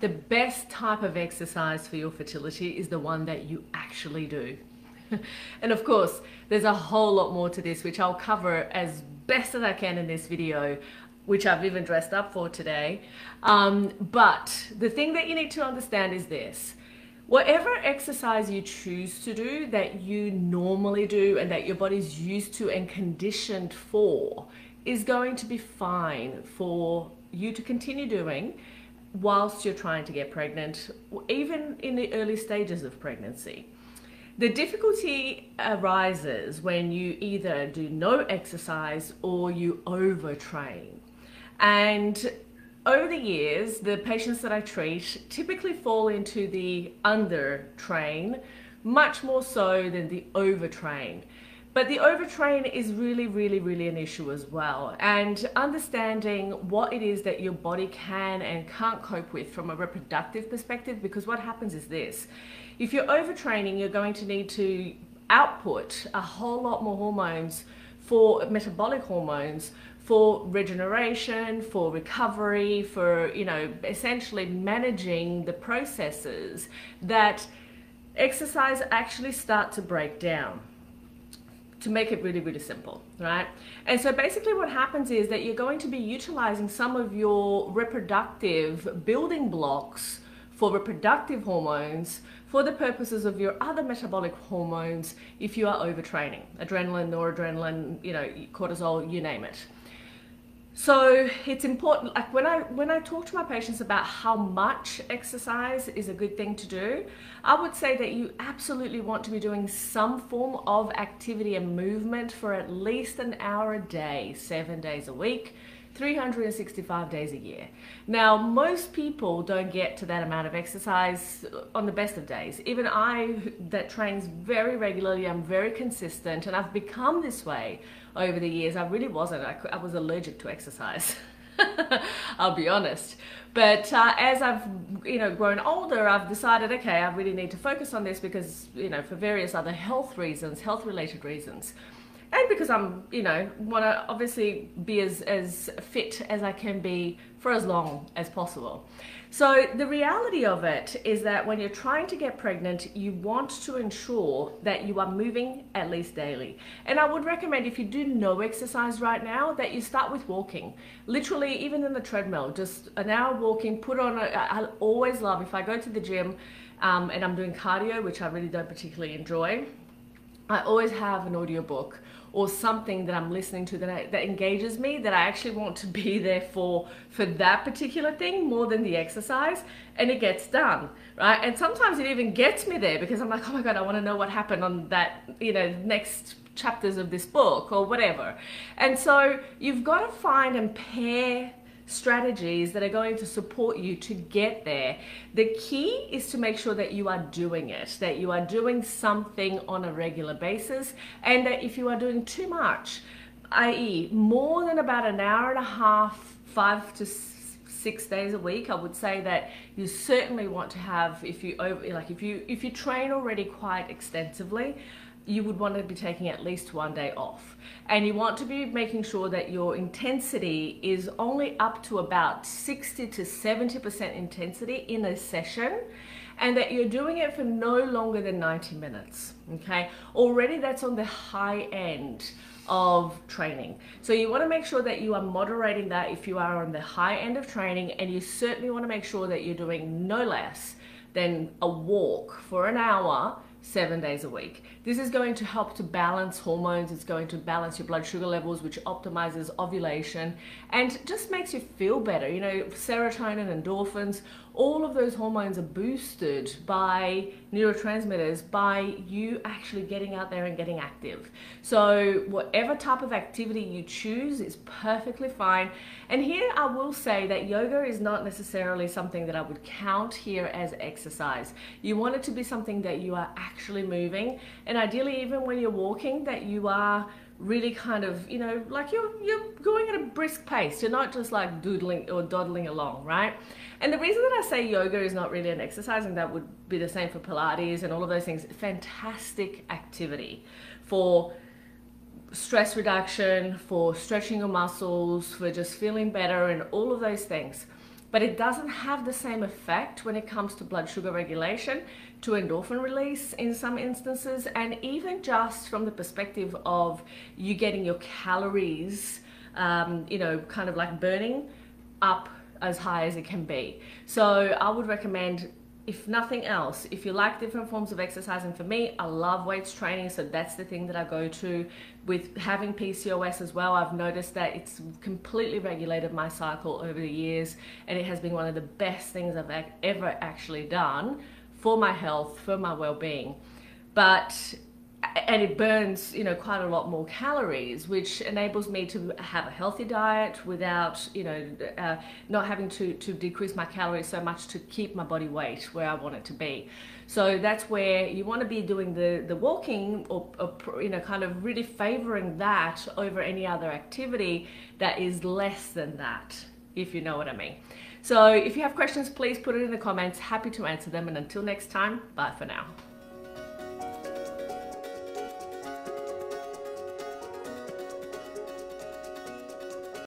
The best type of exercise for your fertility is the one that you actually do. And of course, there's a whole lot more to this, which I'll cover as best as I can in this video, which I've even dressed up for today. But the thing that you need to understand is this. Whatever exercise you choose to do that you normally do and that your body's used to and conditioned for is going to be fine for you to continue doing whilst you're trying to get pregnant, even in the early stages of pregnancy. The difficulty arises when you either do no exercise or you overtrain. And over the years, the patients that I treat typically fall into the undertrain, much more so than the overtrain. But the overtrain is really an issue as well. And understanding what it is that your body can and can't cope with from a reproductive perspective, because what happens is this. If you're overtraining, you're going to need to output a whole lot more hormones, for metabolic hormones, for regeneration, for recovery, for, you know, essentially managing the processes that exercise actually start to break down. To make it really simple, right? And so basically what happens is that you're going to be utilizing some of your reproductive building blocks for reproductive hormones for the purposes of your other metabolic hormones if you are overtraining. Adrenaline, noradrenaline, you know, cortisol, you name it. So it's important, like when I talk to my patients about how much exercise is a good thing to do, I would say that you absolutely want to be doing some form of activity and movement for at least an hour a day, 7 days a week, 365 days a year. Now, most people don't get to that amount of exercise on the best of days. Even I, that trains very regularly, I'm very consistent, and I've become this way over the years. I really wasn't. I was allergic to exercise. I'll be honest. But as I've, you know, grown older, I've decided, okay, I really need to focus on this because, you know, for various other health reasons, health-related reasons. And because I'm, you know, want to obviously be as fit as I can be for as long as possible. So the reality of it is that when you're trying to get pregnant, you want to ensure that you are moving at least daily. And I would recommend, if you do no exercise right now, that you start with walking. Literally, even in the treadmill, just an hour walking, put on, I always love, if I go to the gym and I'm doing cardio, which I really don't particularly enjoy, I always have an audiobook or something that I'm listening to that engages me, that I actually want to be there for that particular thing more than the exercise, and it gets done, right? And sometimes it even gets me there because I'm like, oh my God, I want to know what happened on that, you know, next chapters of this book or whatever. And so you've got to find and pair strategies that are going to support you to get there. The key is to make sure that you are doing it, that you are doing something on a regular basis, and that if you are doing too much, i.e. more than about an hour and a half, 5 to 6 days a week, I would say that you certainly want to have, if you train already quite extensively, you would want to be taking at least 1 day off. And you want to be making sure that your intensity is only up to about 60 to 70% intensity in a session, and that you're doing it for no longer than 90 minutes, okay? Already that's on the high end of training. So you want to make sure that you are moderating that if you are on the high end of training, and you certainly want to make sure that you're doing no less than a walk for an hour, 7 days a week. This is going to help to balance hormones, it's going to balance your blood sugar levels, which optimizes ovulation and just makes you feel better. You know, serotonin, endorphins, all of those hormones are boosted by neurotransmitters by you actually getting out there and getting active. So whatever type of activity you choose is perfectly fine. And here I will say that yoga is not necessarily something that I would count here as exercise. You want it to be something that you are actually moving, and ideally even when you're walking, that you are really kind of, you know, like you're going at a brisk pace. You're not just like doodling or dawdling along, right? And the reason that I say yoga is not really an exercise, and that would be the same for Pilates and all of those things, fantastic activity for stress reduction, for stretching your muscles, for just feeling better and all of those things. but it doesn't have the same effect when it comes to blood sugar regulation, to endorphin release in some instances, and even just from the perspective of you getting your calories, you know, kind of like burning up as high as it can be. So I would recommend, if nothing else, if you like different forms of exercise, and for me, I love weights training, so that's the thing that I go to. With having PCOS as well, I've noticed that it's completely regulated my cycle over the years, and it has been one of the best things I've ever actually done for my health, for my well-being. And it burns, you know, quite a lot more calories, which enables me to have a healthy diet without, you know, not having to decrease my calories so much to keep my body weight where I want it to be. So that's where you want to be doing the walking, or, you know, kind of really favoring that over any other activity that is less than that, if you know what I mean. So if you have questions, please put it in the comments. Happy to answer them. And until next time, bye for now.